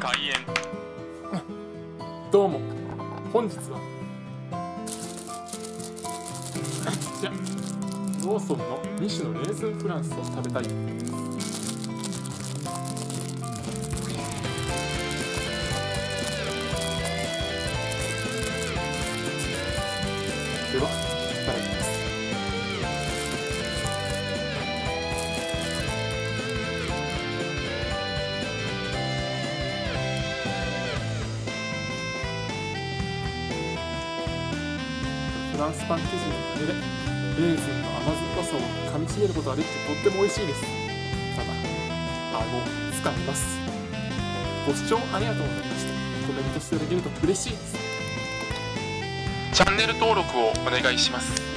開演。どうも本日はじゃローソンの2種のレーズンフランスを食べたい。ではいただきます。フランスパン生地のおかげでレーズンの甘酸っぱさを噛みちぎることができてとっても美味しいです。ただ顎をつかみます。ご視聴ありがとうございました。コメントしていただけると嬉しいです。チャンネル登録をお願いします。